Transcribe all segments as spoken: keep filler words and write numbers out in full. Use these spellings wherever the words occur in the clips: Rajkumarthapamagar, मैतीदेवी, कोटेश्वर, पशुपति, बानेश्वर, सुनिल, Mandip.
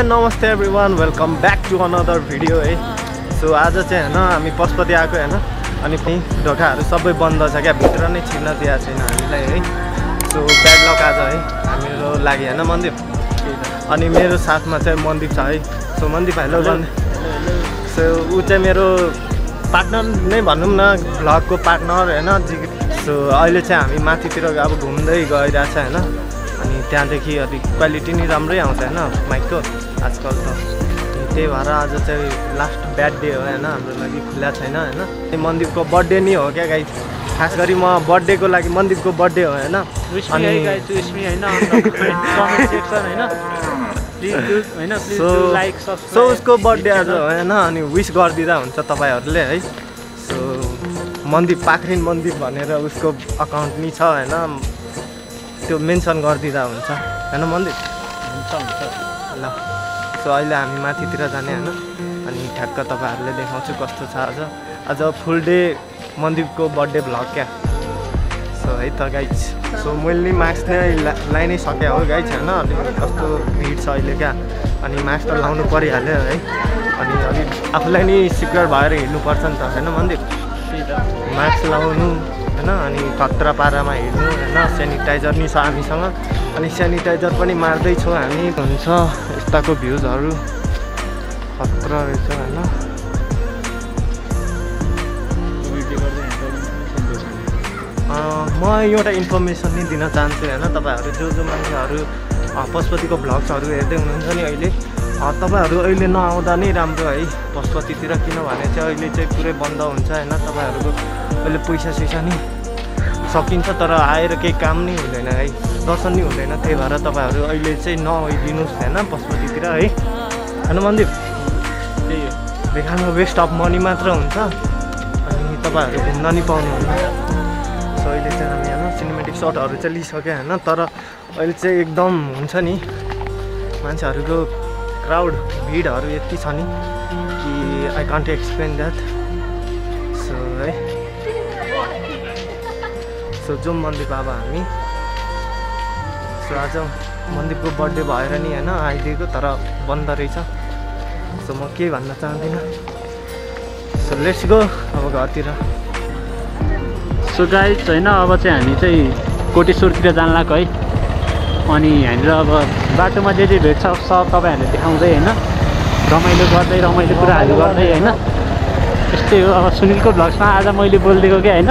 and namaste everyone, welcome back to another video. eh? So today we are going to the and we are going to the bus. We are going to the So bad luck today. We are going to Mandip. And So Mandip hello hello. So today my partner, my vlog partner. So I am going to I think the quality is not good. Michael, that's called the last bad day. Mandip's birthday is guys. Especially my birthday is like Mandip's birthday. Wish me, guys. Wish me. Comment section. Please do. Please do like, subscribe. So, usko birthday is wish God did that. So, Mandip Pakrin Mandip banera usko account ni chha hai na. So mention gardi da huncha हैन मन्दिर हुन्छ हुन्छ ल so अहिले हामी माथितिर जाने हैन अनि ठ्याक्क तपाईहरुले देखाउँछु कस्तो छ आज आज फुल डे मन्दिरको बर्थडे भ्लग क्या सो है त गाइस सो मैले मास्क लाइ नै सके हो गाइस हैन अनि कस्तो भिड छ अहिले क्या अनि मास्क त लाउनु परिहाल्यो है अनि अलि आफुलाई नि सिक्योर भएर हिड्नु पर्छ नि त हैन मन्दिर मास्क लाउनु अनि खतरा पारामा हिड्नु हैन स्यानिटाइजर नि छ हामीसँग अनि स्यानिटाइजर पनि मार्दै छौ हामी हुन्छ यस्ताको भ्यूजहरु खतरा रहेछ हैन म एउटा इन्फर्मेसन नि दिन चाहन्छु हैन तपाईहरु जो जो मान्छेहरु पशुपतिको भ्लग्सहरु हेर्दै हुनुहुन्छ नि अहिले तपाईहरु अहिले नआउँदा नै राम्रो है पशुपतितिर किनभने चाहिँ अहिले चाहिँ पुरै बन्द हुन्छ हैन तपाईहरुको अहिले पैसा सैसा नि सकिन्छ तर आएर केही काम नै हुँदैन है दर्शन नै हुँदैन त्यही भएर तपाईहरु अहिले चाहिँ नआइदिनुस् हैन पशुपतितिर है हैन मन्दिर त्यही हो बेखामा वेस्ट अफ मनी मात्र हुन्छ अनि तपाईहरु घुम्न नि पाउनुहुन्न सो अहिले चाहिँ हामी हैन सिनेमेटिक शटहरु चाहिँ लिइसके हैन तर अहिले चाहिँ एकदम हुन्छ नि मान्छेहरुको क्राउड भिडहरु यति छ नि कि I can't explain that so है So, जो मन्दिप अब हामी सो आज मन्दिपको बर्थडे भएर नि हैन आइदिएको तर बन्द रहेछ सो म के भन्न चाहदिन सो लेट्स गो अब घरतिर सो गाइस हैन अब चाहिँ हामी चाहिँ कोटेश्वरतिर जान लाग है अनि हामीलाई अब बाटोमा जे जे भेट्छ सब तपाईहरुले देखाउँदै हैन रमाइलो गर्दै रमाइलो कुराहरु गर्दै हैन त्यस्तै हो अब सुनिलको भ्लग्समा आज मैले बोल्दिएको के हैन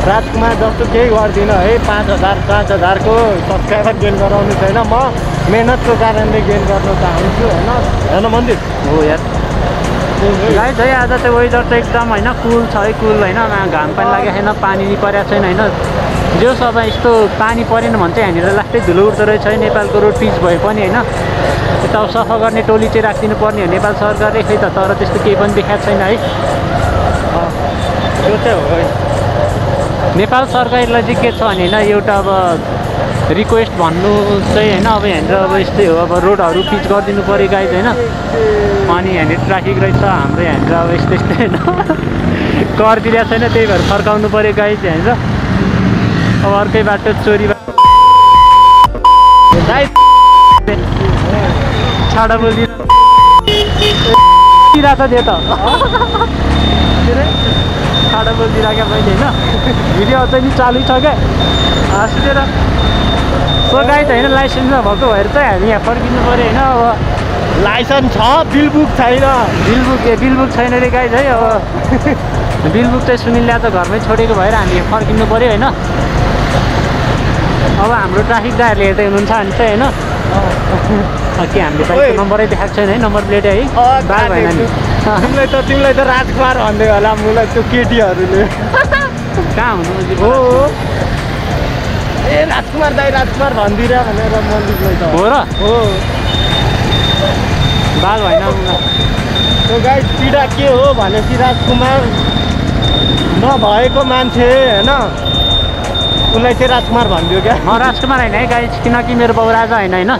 राजकुमार जस्तो केही गर्दिन है पाँच हजार पाँच हजारको सब्सक्राइबर गेन गराउनु छैन म मेहनतको कारणले गेन गर्न चाहन्छु हैन हैन मन्दिर हो यार गाइस है आज चाहिँ वेदर चाहिँ एकदम हैन कुल छ है कुल हैन घाम पनि लागेको छैन पानी नि परेको छैन हैन जो सबै यस्तो पानी परेन भने चाहिँ हामीलाई लास्टै धुलो उठ्दो रहेछ है नेपालको रोड पिच भए पनि हैन यता सफा गर्ने टोली चाहिँ राखिदिनु पर्ने हो नेपाल सरकारले खै त तर त्यस्तो केही पनि देखाएको छैन है त्यो चाहिँ हो है नेपाल सरकारलाई चाहिँ के छ भने हैन एउटा अब रिक्वेस्ट भन्नु चाहिँ हैन अब यहाँनिर अब यस्तै हो अब रोडहरु पिच गरिदिनु पर्यो गाइज हैन अनि यहाँनिर ट्राफिक रहेछ हाम्रो यहाँनिर अब यस्तै यस्तै हैन गरिदिएको छैन त्यही भएर फर्काउनु पर्यो गाइज हैन अब अर्कै बाटो चोरी छाडा बोलिदिइरहेको थियो त साडा बोलिदिइरहेको मैले हैन भिडियो अझै नि चालु छ के हाँसेर सो गाइस हैन लाइसेन्स नभएको भएर चाहिँ हामी यहाँ फर्किनु पर्यो हैन अब लाइसेन्स छ बिल बुक छैन बिल बुक ए बिल बुक छैन रे गाइस है अब बिल बुक चाहिँ सुनिलले त घरमै छोडेको भएर हामी यहाँ फर्किनु पर्यो हैन अब हाम्रो ट्राफिक दाइहरुले हेर्दै हुनुहुन्छ अनि चाहिँ हैन के हामीले बाइकको नम्बरै देखाएको छैन है नम्बर प्लेट है बार भएन नि तिमीलाई त तिमीलाई त राजकुमार भन्दै होला मलाई त्यो केटीहरुले कहाँ हुनुहुन्छ हो ए राजकुमार दाइ राजकुमार भन्दिरा भनेर मन्दिरलाई त हो र हो बाल भएन तो गाइस पीडा के हो भनेपछि राजकुमार नभएको मान्छे हैन उलाई चाहिँ राजकुमार भन्दियो क्या म राजकुमार हैन है गाइस किनकि मेरो बाउ राजा हैन हैन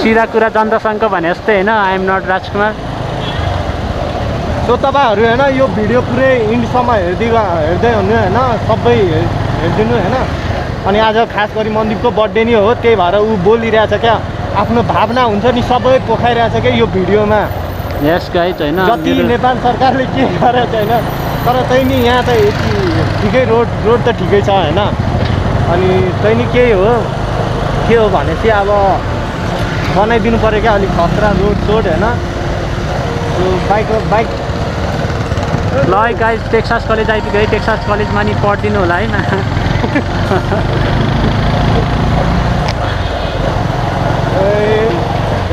सिधा कुरा जनतासँग भने जस्तै हैन आई एम नॉट राजकुमार तो तपाईहरु हैन यो भिडियो पुरै इन्डसम्म हेर्दै हेर्दै हुनु हैन सबै हेर्दिनु हैन अनि आज खास गरी मन्दीपको बर्थडे नि हो त्यही भएर उ बोलिरहेछ क्या आफ्नो भावना हुन्छ नि सबै पोखाइरहेछ के यो भिडियोमा यस गाइस हैन जति नेपाल सरकारले के गरेछ हैन तर तै नि यहाँ त ठीकै रोड रोड त ठीकै छ हैन अनि तै नि के हो के हो भनेसी अब बनाइदिनु पर्यो के अलि खतरा रोड सोड हैन तो bike bike like guys Texas college आइपुगे टेक्सास कलेजमा नि पढ्दिनु होला हैन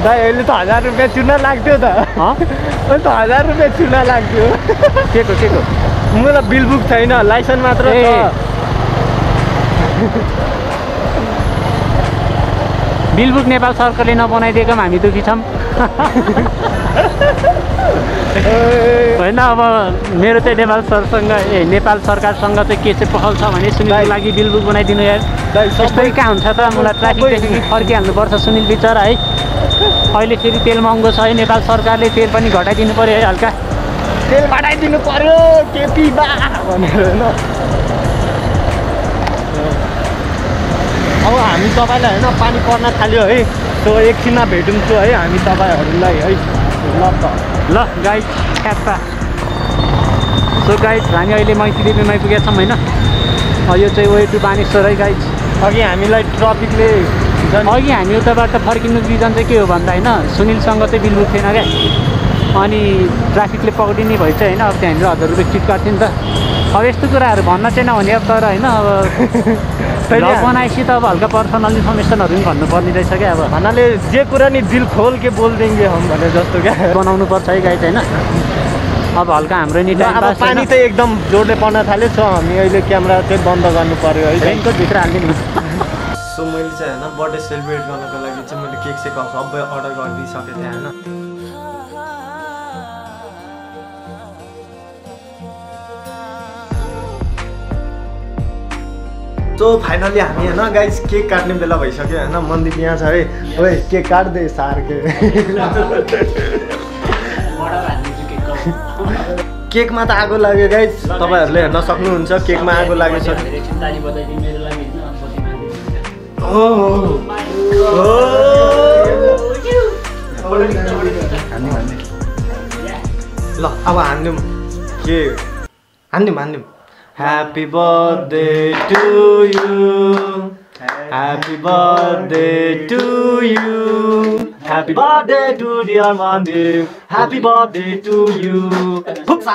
अहिले त हजार रुपैयाँ चुना लाग्थ्यो त ह अनि त हजार रुपैयाँ चुना लाग्थ्यो केको केको मलाई बिल बुक छैन लाइसेन्स मात्र छ बिल बुक नेपाल सरकारले नबनाइदिएको हामी दुखी छम हैन अब मेरो चाहिँ नेपाल सरसँग ए नेपाल सरकारसँग चाहिँ के चाहिँ पहल छ भने सुनिलको लागि बिल बुक बनाइदिनु यार सबै का हुन्छ त मलाई ट्राफिक देखि फर्किहाल्नु पर्छ सुनिल बिचारा है अहिले फेरि तेल महँगो छ है नेपाल सरकारले तेल पनि घटाइदिनु पर्यो है हल्का तेल घटाइदिनु पर्यो केपी बा भनेर हैन अब हामी तपाईलाई हैन पानी पर्न थाल्यो है सो एकछिनमा भेटौँ त है हामी तपाईहरुलाई है ल त ल गाइस ख्याप्पा सो गाइस हामी अहिले मैतीदेवीमा आइपुगेका छौँ हैन यो चाहिँ वे टु बानेश्वर है गाइस अघि हामीलाई ट्राफिकले अघि हामी उताबाट फर्किनुको रिजन चाहिँ के हो भन्दा हैन सुनिलसँग चाहिँ बिल बुक थिएन क्या अनि ट्राफिकले पक्रिने भएछ हैन अब त्यहाँ हामीलाई हजार रुपियाँ चिट काट्थ्यो नि त अब यस्तो कुराहरू भन्न चाहिँ नहुने अब तर हैन अब पहिला बनाएपछि त अब हल्का पर्सनल इन्फर्मेसनहरू पनि भन्नुपर्ने रहेछ क्या अब भन्नाले जे कुरा नि दिल खोल के बोलिदिन्थे हम भने जस्तो क्या बनाउनु पर्छ है गाइस हैन अब हल्का हाम्रो नि टाइम पास पानी त एकदम जोडले पर्न थाल्यो छ हामी अहिले क्यामेरा चाहिँ बन्द गर्नु पर्यो है ट्रेनको भित्र हाल्दिनु सो मैले चाहिँ हैन बर्थडे सेलिब्रेट गर्नको लागि चाहिँ मैले केक सेक सबै अर्डर गरिदिइसकेको थिएँ हैन सो फाइनली हामी हैन गाइस केक काट्ने बेला भइसक्यो हैन मन्दीप यहाँ छ है ओइ केक काट दे सारके केकमा त आगो लाग्यो गाइस तपाईहरुले हेर्न सक्नुहुन्छ केकमा आगो लाग्यो छ Oh, oh, अब हान्दिम के हान्दिम हान्दिम Happy birthday to you Happy birthday to you Happy birthday to dear Mandip Happy birthday to you Guys,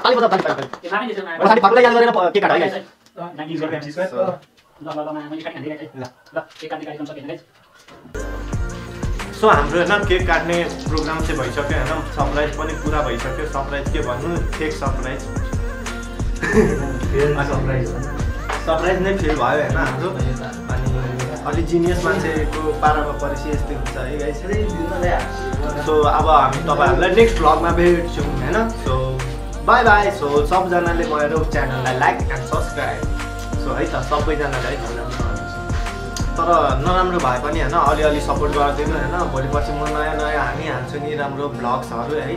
पानी बजा पानी पानी पानी पानी केक काट है गाइस ल ल ल मैले काट्न दिइरहेको छु ल ल केक काट्ने कार्यक्रम सकिन्छ गाइस सो हाम्रो हैन केक काट्ने प्रोग्राम चाहिँ भइसक्यो हैन सरप्राइज पनि पूरा भइसक्यो सरप्राइज के भन्नु fake surprise fail surprise surprise नै फेल भयो हैन हाम्रो अनि अलि जिनियस मान्छेको पारामा परेसी यस्तै हुन्छ है गाइस सो अब हामी तपाईहरुलाई नेक्स्ट भ्लगमा भेट्छौँ हैन सो बाइ बाइ सो सबजनाले गएर च्यानललाई लाइक एन्ड सब्स्क्राइब सो है त सबैजनालाई तर नराम्रो भए पनि हैन अलिअलि सपोर्ट गरिदिनु हैन भोलिपर्सि म नयाँ नयाँ हामी हाल्छु नि राम्रो भ्लग्सहरू है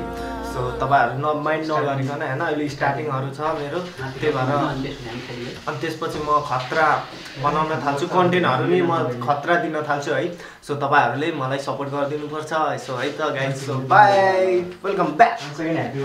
सो तपाईहरु न माइन्ड नगरिकन हैन अहिले स्टार्टिङहरू छ मेरो त्यही भएर अनि त्यसपछि म खतरा बनाउन थाल्छु कन्टेन्टहरू नि म खतरा दिन थाल्छु है सो तपाईहरुले मलाई सपोर्ट गरिदिनु पर्छ सो है त guys so bye welcome back